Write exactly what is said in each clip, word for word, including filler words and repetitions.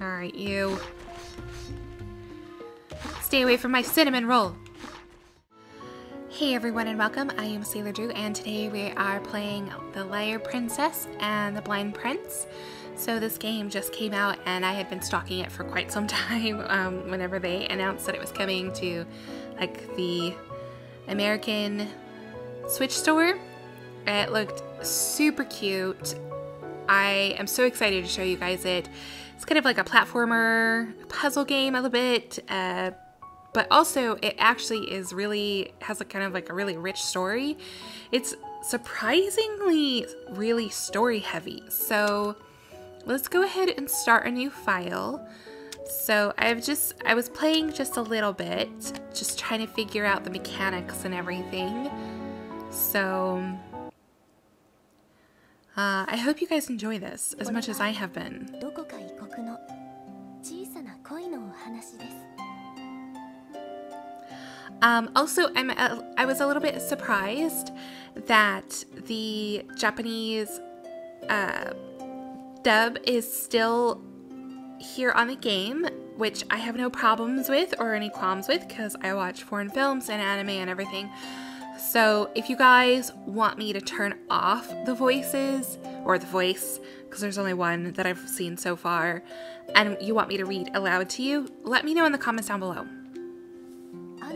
Alright, you. Stay away from my cinnamon roll. Hey everyone and welcome, I am Sailor Drew and today we are playing The Liar Princess and the Blind Prince. So this game just came out and I had been stalking it for quite some time um, whenever they announced that it was coming to like the American Switch store. It looked super cute. I am so excited to show you guys it. It's kind of like a platformer puzzle game a little bit, uh, but also it actually is really, has a kind of like a really rich story. It's surprisingly really story heavy. So let's go ahead and start a new file. So I've just, I was playing just a little bit, just trying to figure out the mechanics and everything. So Uh, I hope you guys enjoy this as much as I have been. Um, also, I'm a, I was a little bit surprised that the Japanese uh, dub is still here on the game, which I have no problems with or any qualms with because I watch foreign films and anime and everything. So if you guys want me to turn off the voices, or the voice, because there's only one that I've seen so far, and you want me to read aloud to you, let me know in the comments down below. Yeah,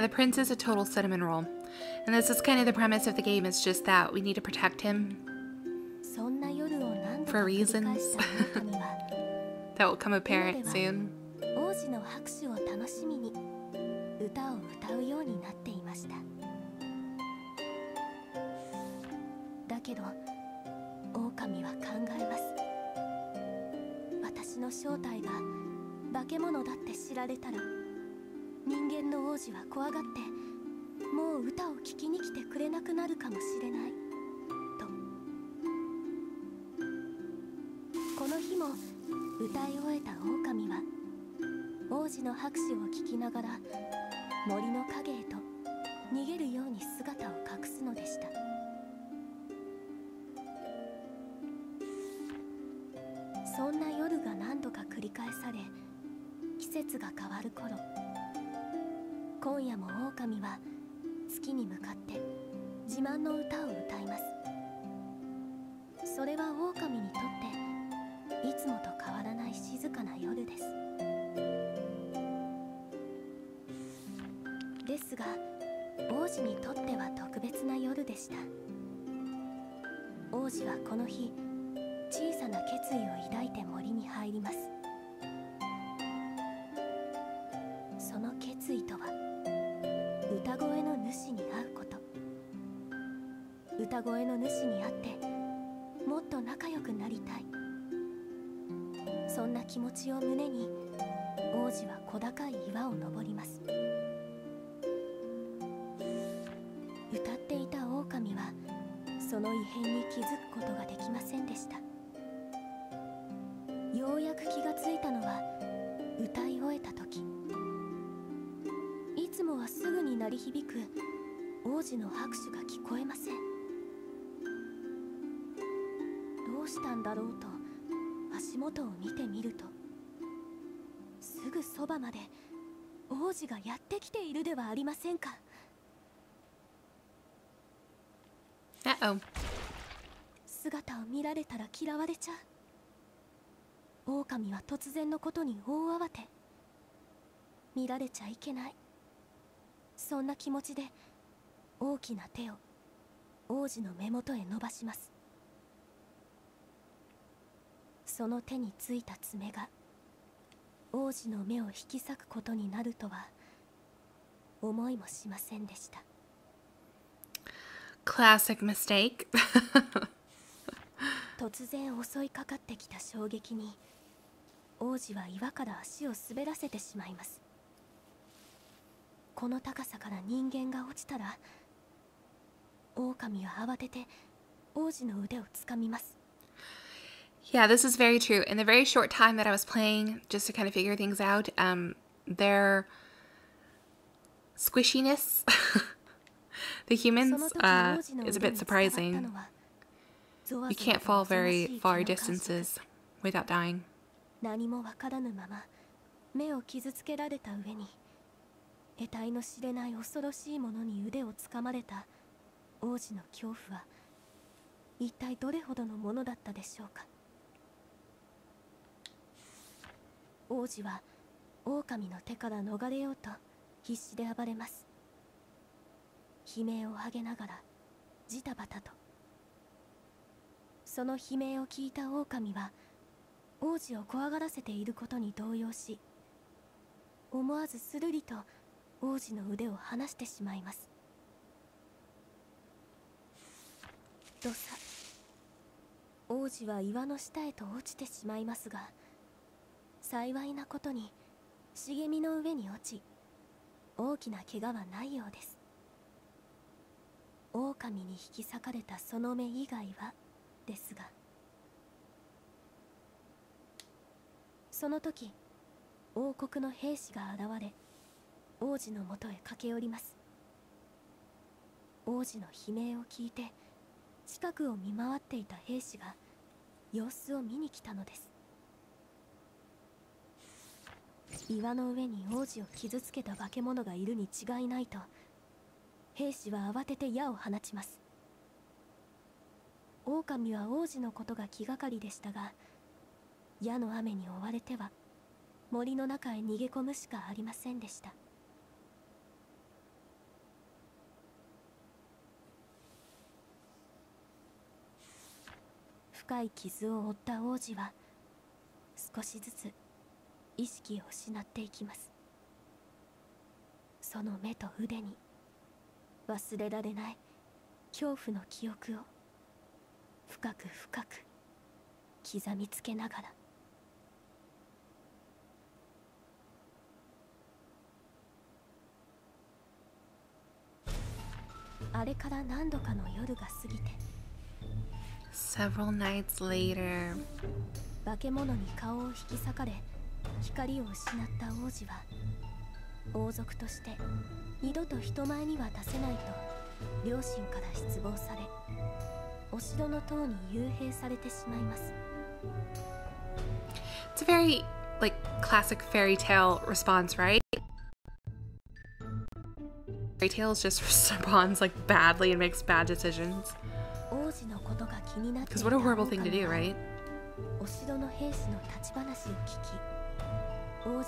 the prince is a total cinnamon roll. And this is kind of the premise of the game, is just that we need to protect him for reasons that will come apparent soon. 人間の王子は怖がってもう歌を聴きに来てくれなくなるかもしれないと。この日も歌い終えた狼は王子の拍手を聞きながら森の影へと逃げるように姿を隠すのでした。そんな夜が何度か繰り返され、季節が変わる頃、今夜も狼は月に向かって自慢の歌を歌います。それは狼にとっていつもと変わらない静かな夜です。ですが王子にとっては特別な夜でした。王子はこの日小さな決意を抱いて森に入ります。その決意とは歌声の主に会うこと。歌声の主に会ってもっと仲良くなりたい、そんな気持ちを胸に王子は小高い岩を登ります。歌っていた狼はその異変に気づくことができませんでした。ようやく気がついたのは歌い終えた時、いつもはすぐに鳴り響く王子の拍手が聞こえません。どうしたんだろうと足元を見てみると、すぐそばまで王子がやってきているではありませんか。Uh-oh. 姿を見られたら嫌われちゃう。狼は突然のことに大慌て。見られちゃいけない。そんな気持ちで大きな手を王子の目元へ伸ばします。その手についた爪が王子の目を引き裂くことになるとは思いもしませんでした。Classic mistake. 突然襲いかかってきた衝撃に王子は岩から足を滑らせてしまいます。この高さから人間が落ちたら狼は慌てて王子の腕をつかみます。 Yeah, this is very true. In the very short time that I was playing, just to kind of figure things out, um, their squishiness the humans uh, is a bit surprising. You can't fall very far distances without dying. 何もわからぬまま目を傷つけられた上に、得体の知れない恐ろしいものに腕をつかまれた王子の恐怖は一体どれほどのものだったでしょうか。王子は狼の手から逃れようと必死で暴れます。悲鳴を上げながらジタバタと。その悲鳴を聞いた狼は王子を怖がらせていることに動揺し、思わずするりと王子の腕を離してしまいます。どさ、王子は岩の下へと落ちてしまいますが、幸いなことに茂みの上に落ち、大きな怪我はないようです。狼に引き裂かれたその目以外はですが、その時王国の兵士が現れ王子のもとへ駆け寄ります。王子の悲鳴を聞いて近くを見回っていた兵士が様子を見に来たのです。岩の上に王子を傷つけた化け物がいるに違いないと兵士は慌てて矢を放ちます。狼は王子のことが気がかりでしたが、矢の雨に追われては森の中へ逃げ込むしかありませんでした。深い傷を負った王子は少しずつ意識を失っていきます。その目と腕に忘れられない恐怖の記憶を深く深く刻みつけながら。Several nights later. It's a very, like, classic fairy tale response, right? Fairy tales just responds, like, badly and makes bad decisions. Because what a horrible thing to do, right? Alright,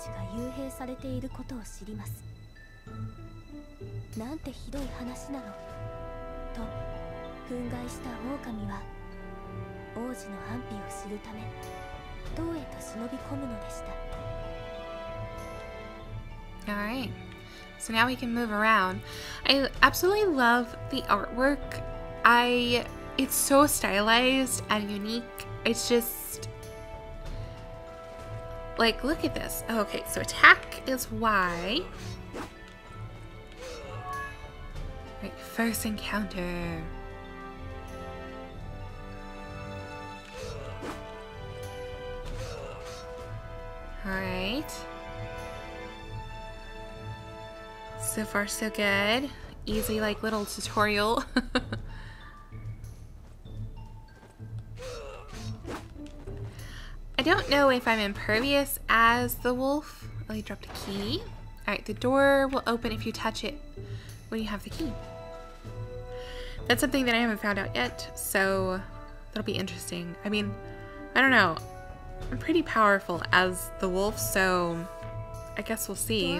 so now we can move around. I absolutely love the artwork. I it's so stylized and unique. It's just like, look at this. Oh, okay, so attack is Y. Right, first encounter. Alright. So far so good. Easy, like, little tutorial. I don't know if I'm impervious as the wolf. Oh, you dropped a key. Alright, the door will open if you touch it when you have the key. That's something that I haven't found out yet, so that'll be interesting. I mean, I don't know. I'm pretty powerful as the wolf, so I guess we'll see.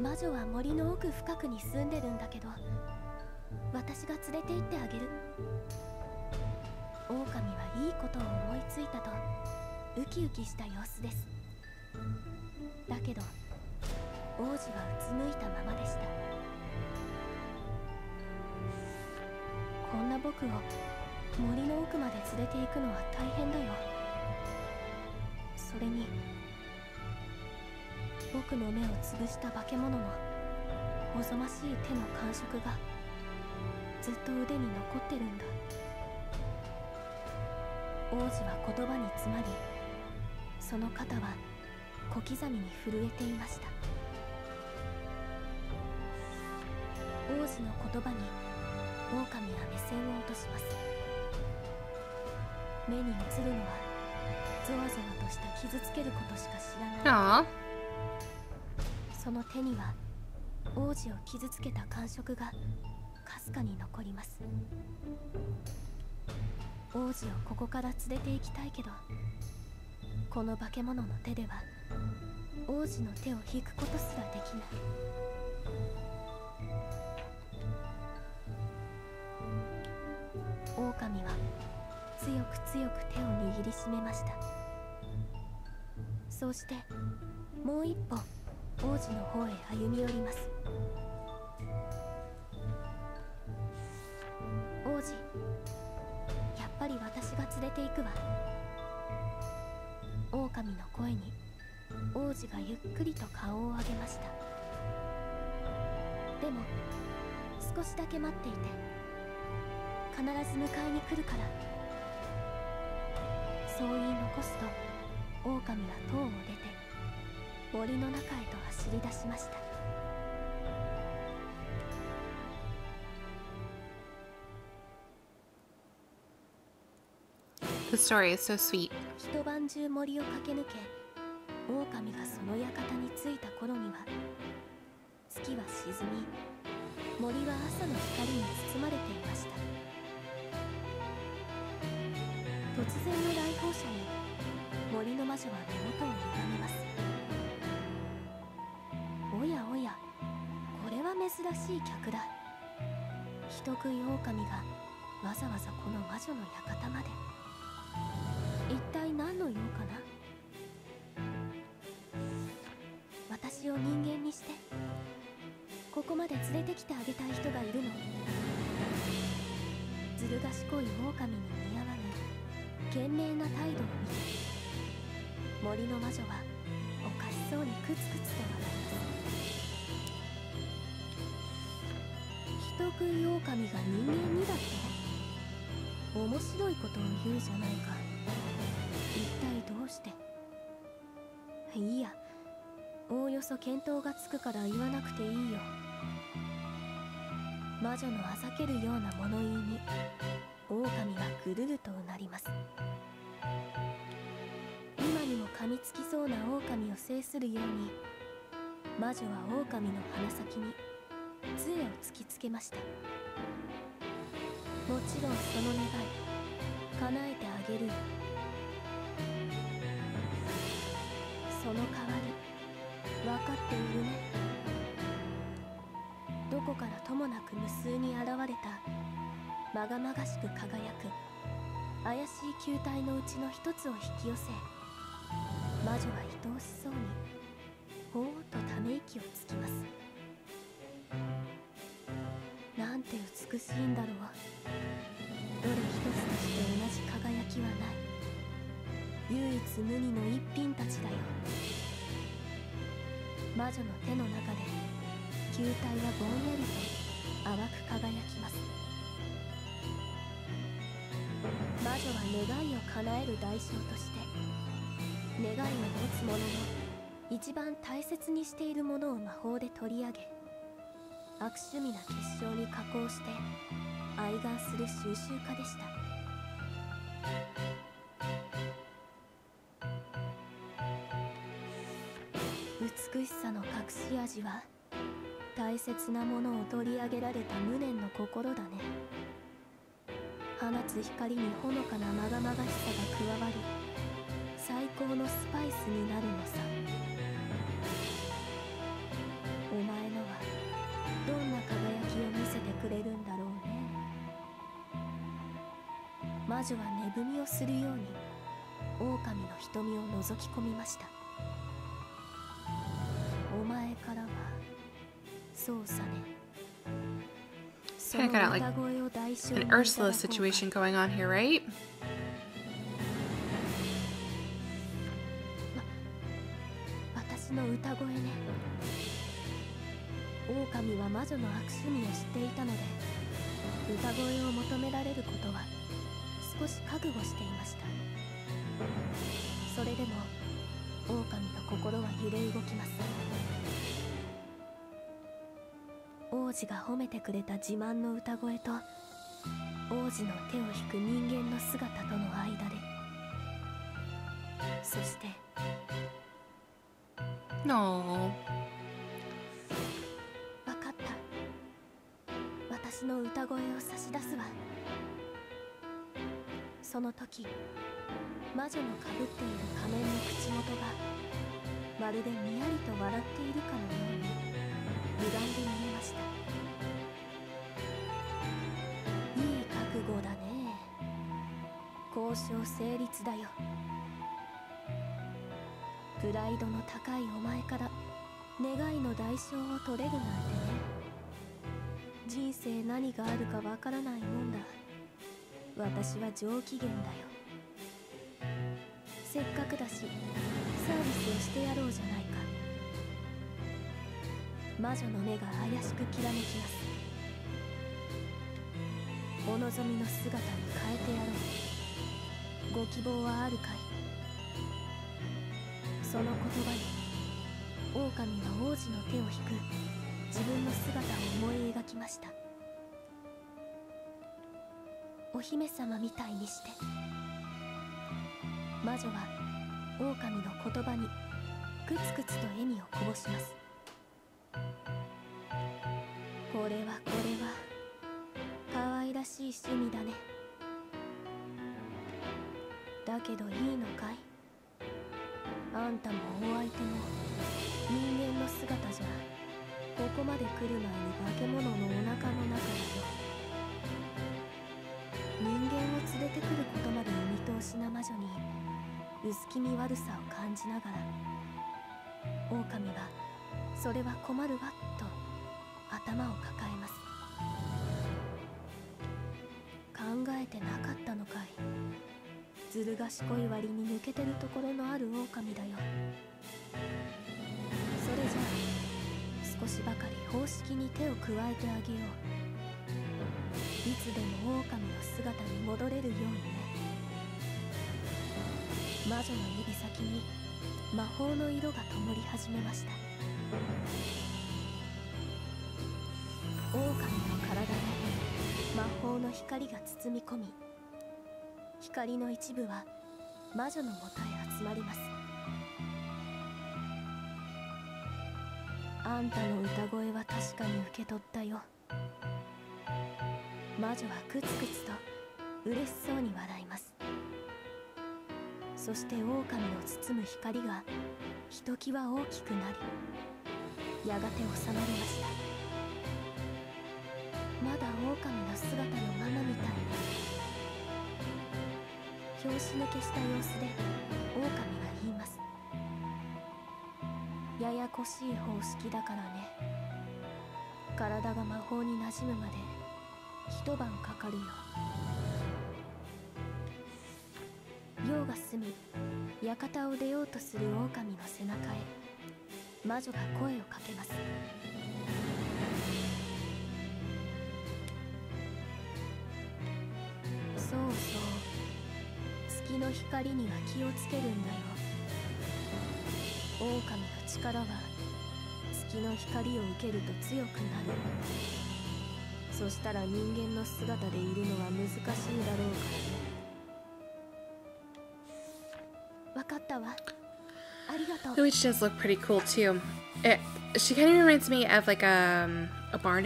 魔女は森の奥深くに住んでるんだけど、私が連れて行ってあげる。狼はいいことを思いついたとウキウキした様子です。だけど王子はうつむいたままでした。こんな僕を森の奥まで連れて行くのは大変だよ。それに僕の目を潰した化け物のおぞましい手の感触がずっと腕に残ってるんだ。王子は言葉に詰まり、その肩は小刻みに震えていました。王子の言葉に狼は目線を落とします。目に映るのはゾワゾワとした傷つけることしか知らない。その手には王子を傷つけた感触がかすかに残ります。王子をここから連れて行きたいけど、この化け物の手では王子の手を引くことすらできない。狼は強く強く手を握りしめました。そうしてもう一歩王子の方へ歩み寄ります。王子、やっぱり私が連れて行くわ。狼の声に王子がゆっくりと顔を上げました。でも少しだけ待っていて、必ず迎えに来るから。そう言い残すと狼は塔を出て森の中へと走り出しました。The story is so sweet. 一晩中森を駆け抜け、狼がその館に着いた頃には月は沈み、森は朝の光に包まれていました。突然の来訪者に森の魔女は目元を歪めます。おやおや、これは珍しい客だ。人食い狼がわざわざこの魔女の館まで。一体何の用かな。私を人間にしてここまで連れてきてあげたい人がいるの。ずる賢い狼に似合わぬ賢明な態度を見て、森の魔女はおかしそうにクツクツと笑います。人食い狼が人間にだって、面白いことを言うじゃないか。一体どうして。いいや、おおよそ見当がつくから言わなくていいよ。魔女のあざけるような物言いに狼はぐるるとうなります。今にも噛みつきそうな狼を制するように、魔女は狼の鼻先に杖を突きつけました。もちろんその願い叶えてあげるよ。その代わり分かっているね。どこからともなく無数に現れた、まがまがしく輝く怪しい球体のうちの一つを引き寄せ、魔女は愛おしそうにほうとため息をつきます。なんて美しいんだろう。どれ一つとして同じ輝きはない、唯一無二の一品たちだよ。魔女の手の中で球体はぼんやりと淡く輝きます。魔女は願いを叶える代償として、願いを持つ者の一番大切にしているものを魔法で取り上げ、悪趣味な結晶に加工して愛玩する収集家でした。美しさの隠し味は、大切なものを取り上げられた無念の心だね。放つ光にほのかなまがまがしさが加わり、最高のスパイスになるのさ。お前魔女は寝踏みをするように狼の瞳を覗き込みました。お前からはそうさね。 It's kind of got like an Ursula situation going on here, right? No. Which does look pretty cool too. It, she kind of reminds me of like a, a barn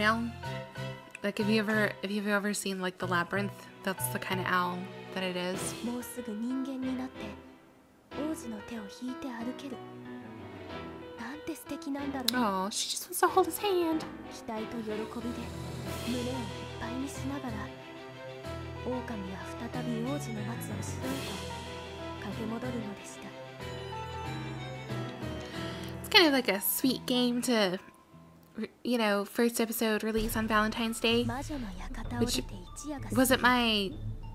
owl. Like if you ever, if you've ever seen like The Labyrinth, that's the kind of owl that it is. Oh, she just wants to hold his hand. 狼は再び王子の松をしのいで駆け戻るのでした。 It's kind of like a sweet game to, you know, first episode release on Valentine's Day, which wasn't my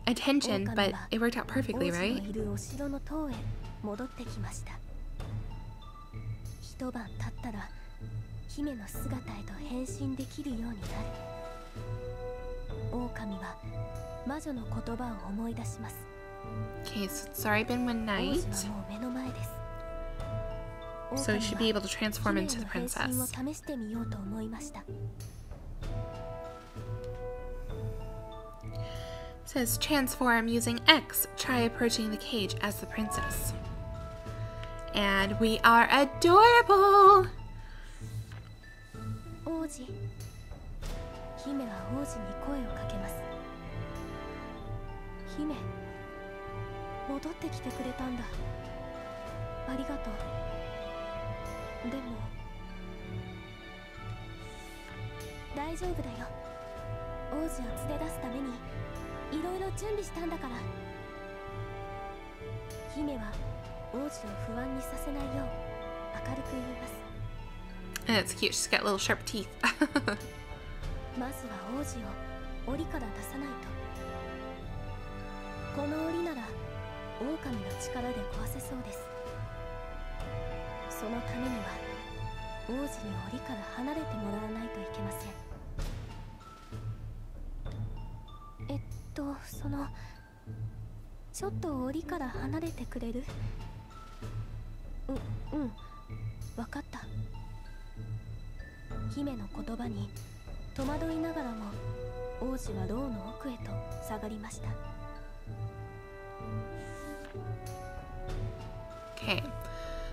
intention, but it worked out perfectly, right? 一晩経ったら姫の姿へと変身できるようになる。狼は魔女の言葉を思い出します。Okay, so it's already been one night. So we should be able to transform into the princess. It says transform using X. Try approaching the cage as the princess. And we are adorable! And it's cute, she's got little sharp teeth. Okay,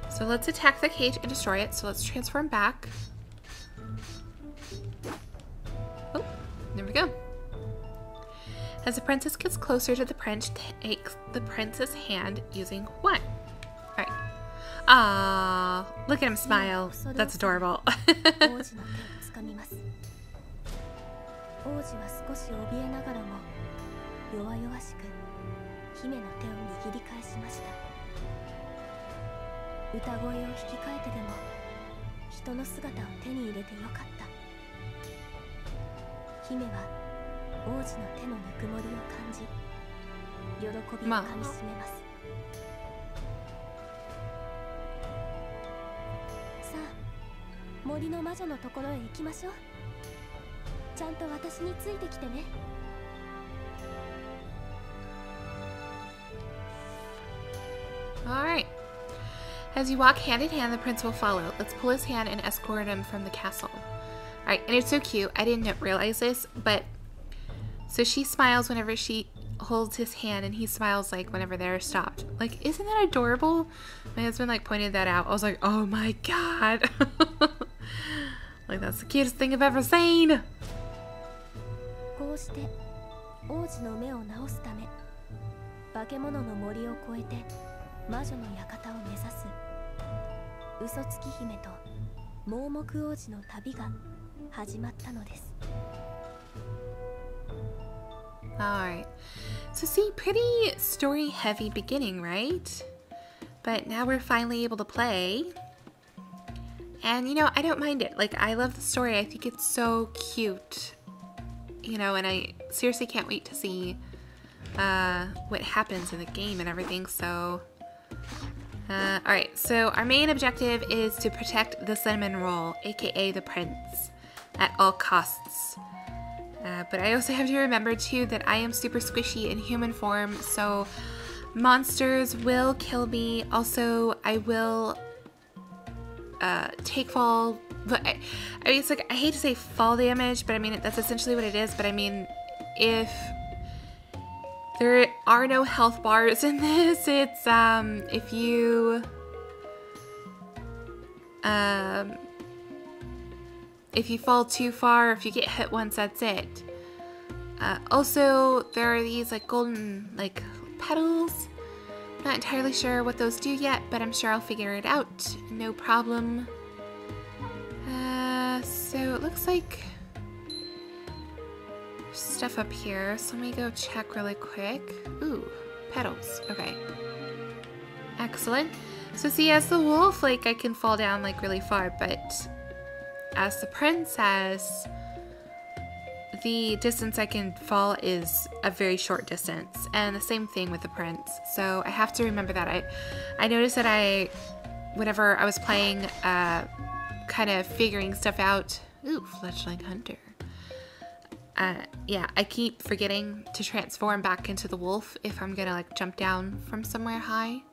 so let's attack the cage and destroy it. So let's transform back. Oh, there we go. As the princess gets closer to the prince, take the prince's hand using what? Aww, look at him smile. That's adorable. Mom. Alright. As you walk hand in hand, the prince will follow. Let's pull his hand and escort him from the castle. Alright, and it's so cute. I didn't realize this, but so she smiles whenever she holds his hand, and he smiles like whenever they're stopped. Like, isn't that adorable? My husband like pointed that out. I was like, oh my god. Like, that's the cutest thing I've ever seen. Alright, so see, pretty story-heavy beginning, right? But now we're finally able to play. And, you know, I don't mind it. Like, I love the story. I think it's so cute. You know, and I seriously can't wait to see uh, what happens in the game and everything, so... Uh, Alright, so our main objective is to protect the cinnamon roll, aka the prince, at all costs. Uh, but I also have to remember, too, that I am super squishy in human form, so monsters will kill me. Also, I will uh, take fall. But I, I mean, it's like, I hate to say fall damage, but I mean, that's essentially what it is. But I mean, if there are no health bars in this, it's, um, if you, um... if you fall too far, if you get hit once, that's it. Uh, also, there are these like golden like petals. I'm not entirely sure what those do yet, but I'm sure I'll figure it out. No problem. Uh, so it looks like stuff up here, so let me go check really quick. Ooh, petals. Okay. Excellent. So see, as the wolf, like, I can fall down, like, really far, but as the princess, the distance I can fall is a very short distance, and the same thing with the prince. So I have to remember that. I, I noticed that I, whenever I was playing, uh, kind of figuring stuff out. Ooh, fledgling hunter. Uh, yeah, I keep forgetting to transform back into the wolf if I'm gonna like jump down from somewhere high.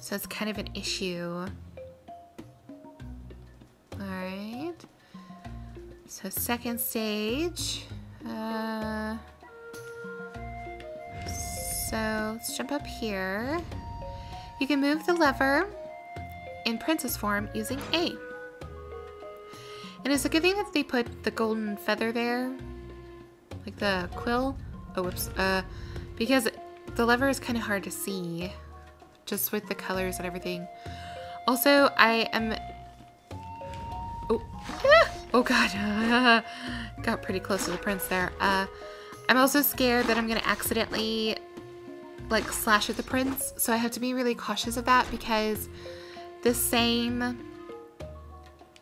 So it's kind of an issue. Alright. So second stage. Uh, so let's jump up here. You can move the lever in princess form using A. And it's a good thing that they put the golden feather there. Like the quill. Oh, whoops. Uh, because the lever is kind of hard to see. Just with the colors and everything. Also, I am... Oh, ah! Oh god. Got pretty close to the prince there. Uh, I'm also scared that I'm going to accidentally, like, slash at the prince. So I have to be really cautious of that because the same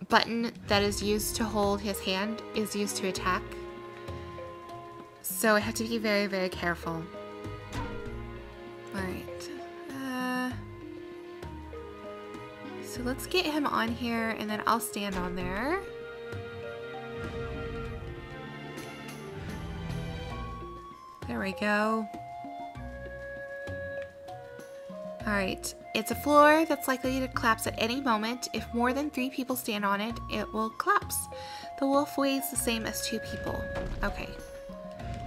button that is used to hold his hand is used to attack. So I have to be very, very careful. Alright. Uh, so let's get him on here and then I'll stand on there. There we go. Alright. It's a floor that's likely to collapse at any moment. If more than three people stand on it, it will collapse. The wolf weighs the same as two people. Okay.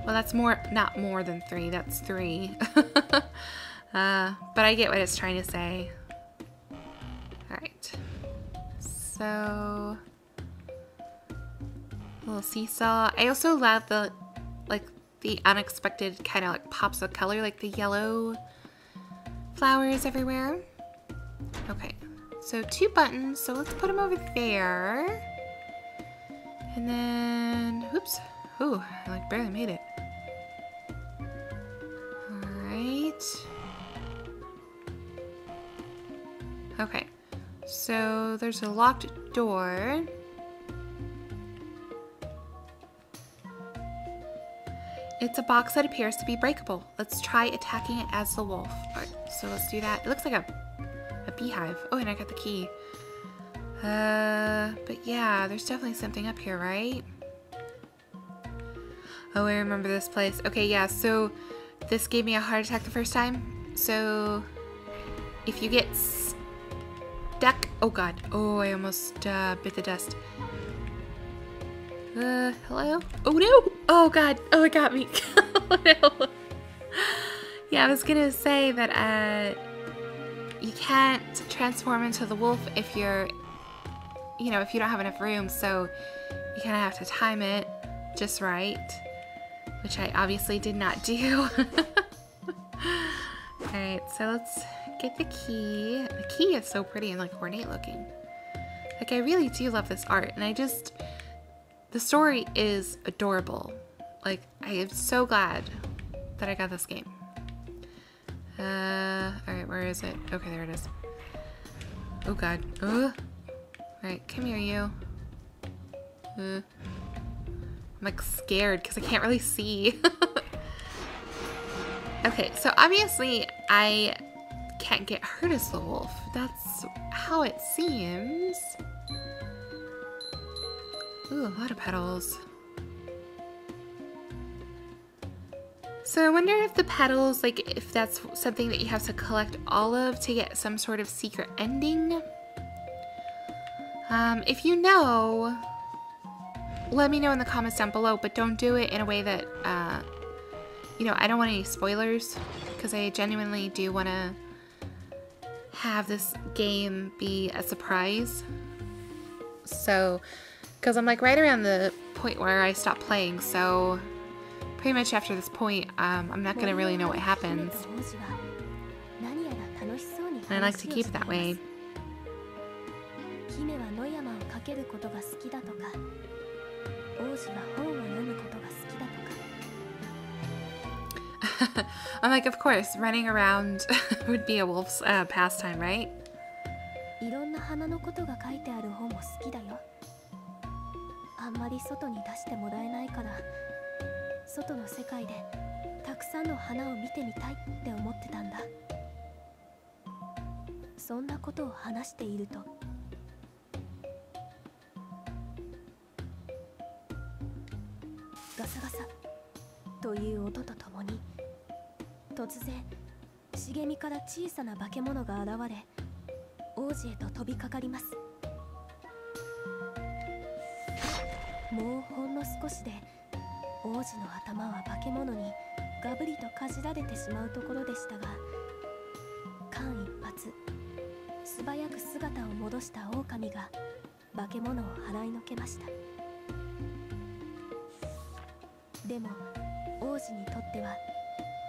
Well, that's more, not more than three, that's three. uh, but I get what it's trying to say. Alright. So, a little seesaw. I also love the, like, the unexpected kind of like pops of color, like the yellow flowers everywhere. Okay, so two buttons, so let's put them over there. And then, oops, ooh, I like barely made it. All right. Okay, so there's a locked door. It's a box that appears to be breakable. Let's try attacking it as the wolf. All right, so let's do that. It looks like a, a beehive. Oh, and I got the key. Uh, but yeah, there's definitely something up here, right? Oh, I remember this place. Okay, yeah, so this gave me a heart attack the first time. So if you get stuck... Oh, God. Oh, I almost uh, bit the dust. Uh, hello? Oh, no! Oh, God. Oh, it got me. Oh, no. Yeah, I was gonna say that, uh, you can't transform into the wolf if you're, you know, if you don't have enough room, so you kind of have to time it just right, which I obviously did not do. Alright, so let's get the key. The key is so pretty and, like, ornate looking. Like, I really do love this art, and I just... The story is adorable. Like, I am so glad that I got this game. Uh, alright, where is it? Okay, there it is. Oh, God. Uh. Alright, come here, you. Uh. I'm, like, scared because I can't really see. Okay, so obviously I can't get hurt as the wolf. That's how it seems. Ooh, a lot of petals. So I wonder if the petals, like, if that's something that you have to collect all of to get some sort of secret ending. Um, if you know, let me know in the comments down below, but don't do it in a way that, uh, you know, I don't want any spoilers, because I genuinely do want to have this game be a surprise. So... Because I'm like right around the point where I stopped playing, so pretty much after this point, um, I'm not going to really know what happens. And I like to keep it that way. I'm like, of course, running around would be a wolf's uh, pastime, right?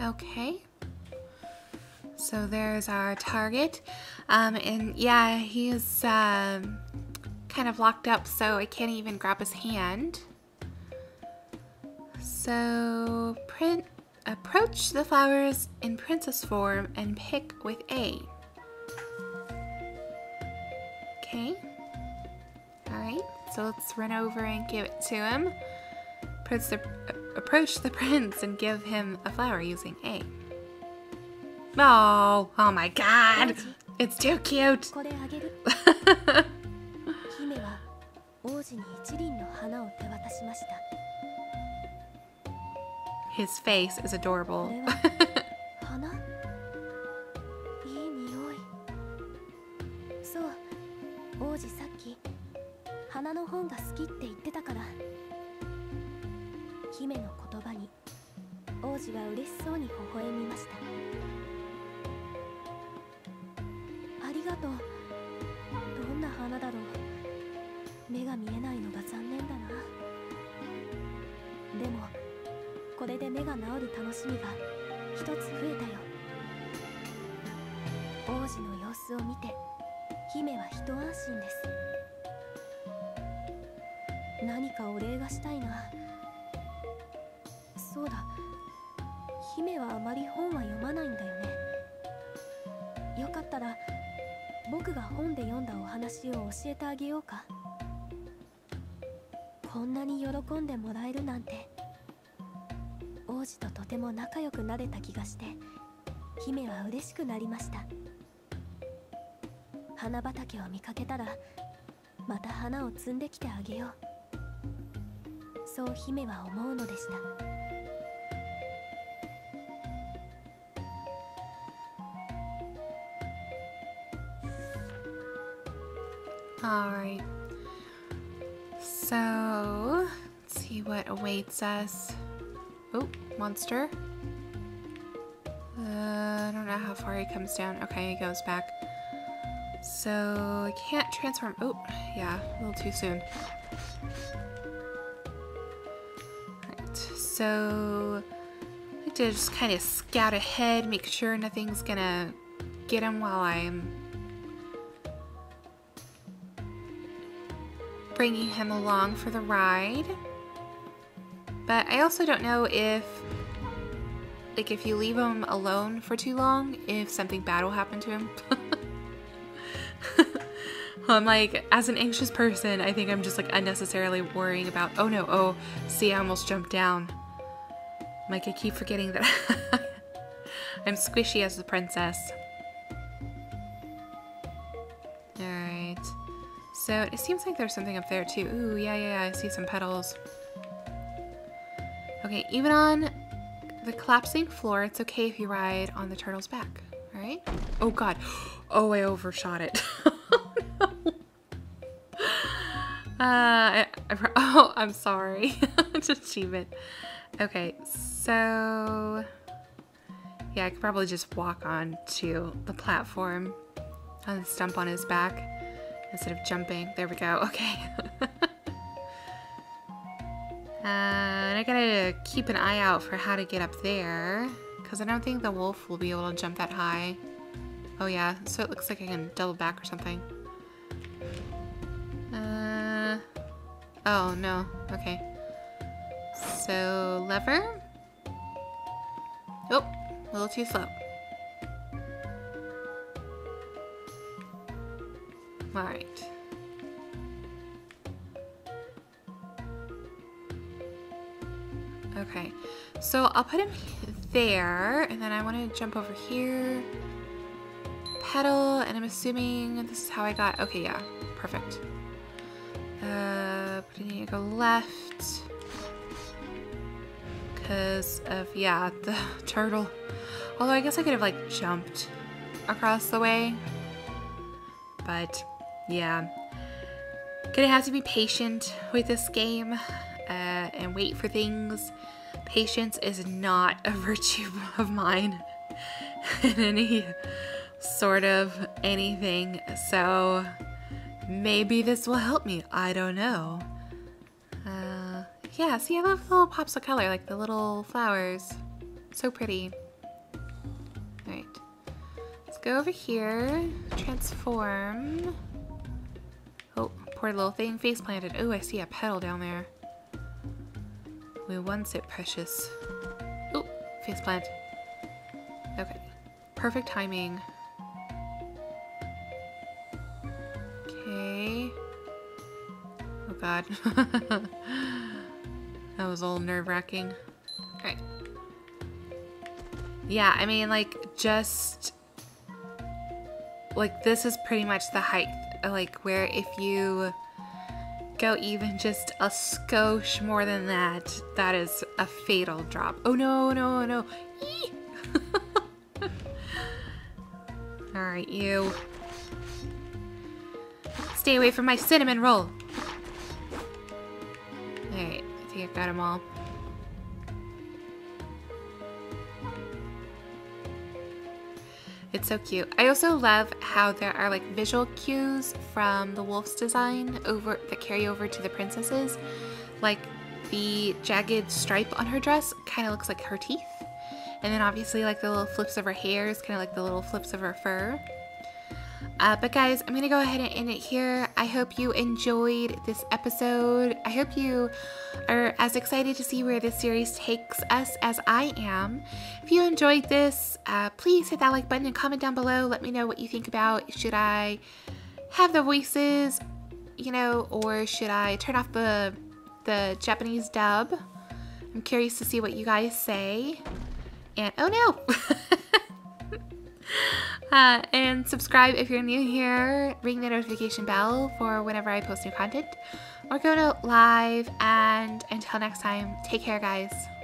Okay, so there's our target, um, and yeah, he is uh, kind of locked up, so I can't even grab his hand. So print, approach the flowers in princess form and pick with A. Okay, alright, so let's run over and give it to him. Prince the, approach the prince and give him a flower using A. Oh, oh my god! It's too cute! His face is adorable. Alright, so let's see what awaits us. Oh, monster. Uh, I don't know how far he comes down. Okay, he goes back. So I can't transform. Oh, yeah, a little too soon. Alright, so I like to just kind of scout ahead, make sure nothing's gonna get him while I'm bringing him along for the ride. But I also don't know if, like, if you leave him alone for too long, if something bad will happen to him. I'm like, as an anxious person, I think I'm just like unnecessarily worrying about, oh no, oh, see, I almost jumped down. Like, I keep forgetting that I'm squishy as the princess. So it seems like there's something up there too. Ooh, yeah, yeah, yeah, I see some petals. Okay, even on the collapsing floor, it's okay if you ride on the turtle's back, right? Oh God, oh, I overshot it. Oh, no. Uh, I, I, oh, I'm sorry, it's an achievement. Okay, so yeah, I could probably just walk on to the platform and stump on his back instead of jumping. There we go, okay. Uh, and I gotta keep an eye out for how to get up there, because I don't think the wolf will be able to jump that high. Oh yeah, so it looks like I can double back or something. Uh, oh no, okay. So, lever. Oh, a little too slow. All right. Okay, so I'll put him there, and then I want to jump over here, pedal, and I'm assuming this is how I got, okay, yeah, perfect. Uh, but I need to go left, because of, yeah, the turtle. Although I guess I could have, like, jumped across the way, but, yeah. Gonna have to be patient with this game. Uh, and wait for things. Patience is not a virtue of mine in any sort of anything, so maybe this will help me. I don't know. Uh, yeah, see, I love the little pops of color, like the little flowers. So pretty. Alright, let's go over here, transform. Oh, poor little thing face planted. Oh, I see a petal down there. We once it precious. Ooh, face plant. Okay, perfect timing. Okay. Oh God, that was all nerve-wracking. All right. Yeah, I mean, like, just like this is pretty much the height, like where if you go even just a skosh more than that, that is a fatal drop. Oh no, no, no. Alright, you. Stay away from my cinnamon roll. Alright, I think I've got them all. It's so cute. I also love how there are like visual cues from the wolf's design over that carry over to the princesses. Like the jagged stripe on her dress kind of looks like her teeth. And then obviously like the little flips of her hair is kind of like the little flips of her fur. Uh, but guys, I'm going to go ahead and end it here. I hope you enjoyed this episode. I hope you are as excited to see where this series takes us as I am. If you enjoyed this, uh, please hit that like button and comment down below. Let me know what you think about, should I have the voices, you know, or should I turn off the, the Japanese dub? I'm curious to see what you guys say. And oh no! Uh, and subscribe if you're new here, ring the notification bell for whenever I post new content, or go to live, and until next time, take care guys.